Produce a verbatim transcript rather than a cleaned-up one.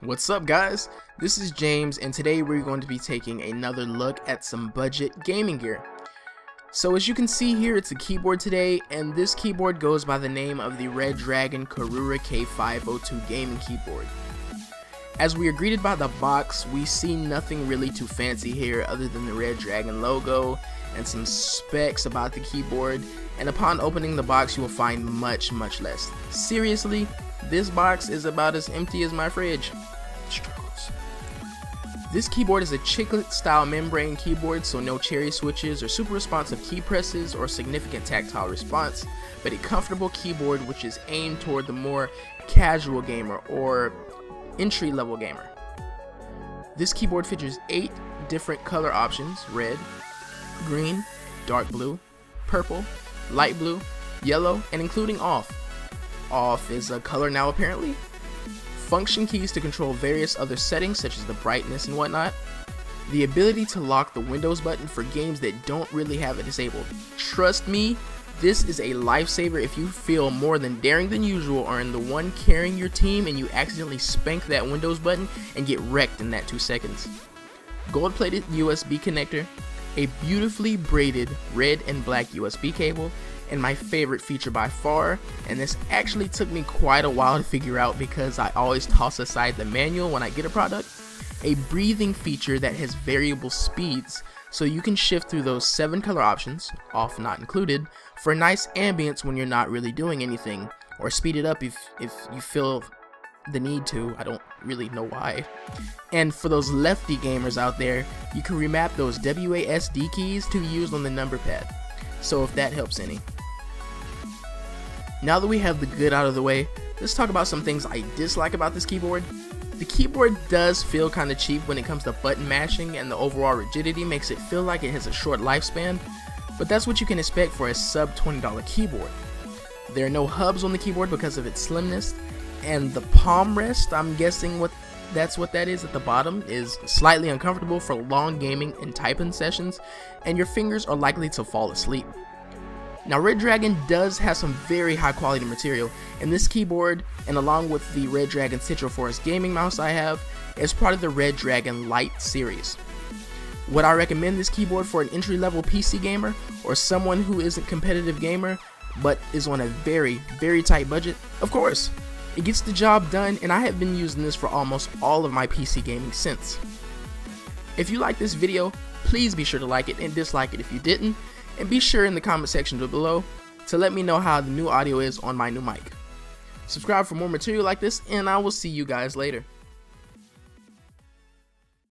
What's up guys, this is James and today we're going to be taking another look at some budget gaming gear. So as you can see here, it's a keyboard today, and this keyboard goes by the name of the Redragon Karura K five oh two gaming keyboard. As we are greeted by the box, we see nothing really too fancy here other than the Redragon logo and some specs about the keyboard, and upon opening the box you will find much much less. Seriously, this box is about as empty as my fridge. Struggles. This keyboard is a chiclet style membrane keyboard, so no cherry switches or super responsive key presses or significant tactile response, but a comfortable keyboard which is aimed toward the more casual gamer or entry-level gamer. This keyboard features eight different color options: red, green, dark blue, purple, light blue, yellow, and including off. Off is a color now apparently. Function keys to control various other settings such as the brightness and whatnot. The ability to lock the Windows button for games that don't really have it disabled. Trust me, this is a lifesaver if you feel more than daring than usual or in the one carrying your team and you accidentally spank that Windows button and get wrecked in that two seconds. Gold-plated U S B connector, a beautifully braided red and black U S B cable, and my favorite feature by far, and this actually took me quite a while to figure out because I always toss aside the manual when I get a product, a breathing feature that has variable speeds, so you can shift through those seven color options, off not included, for nice ambience when you're not really doing anything, or speed it up if, if you feel the need to. I don't really know why. And for those lefty gamers out there, you can remap those W A S D keys to use on the number pad, so if that helps any. Now that we have the good out of the way, let's talk about some things I dislike about this keyboard. The keyboard does feel kinda cheap when it comes to button mashing, and the overall rigidity makes it feel like it has a short lifespan, but that's what you can expect for a sub twenty dollar keyboard. There are no hubs on the keyboard because of its slimness, and the palm rest, I'm guessing what that's what that is at the bottom, is slightly uncomfortable for long gaming and typing sessions, and your fingers are likely to fall asleep. Now, Redragon does have some very high quality material, and this keyboard, and along with the Redragon Citral Forest gaming mouse I have, is part of the Redragon Lite series. Would I recommend this keyboard for an entry-level P C gamer, or someone who isn't a competitive gamer but is on a very, very tight budget? Of course! It gets the job done, and I have been using this for almost all of my P C gaming since. If you like this video, please be sure to like it and dislike it if you didn't, and be sure in the comment section below to let me know how the new audio is on my new mic. Subscribe for more material like this, and I will see you guys later.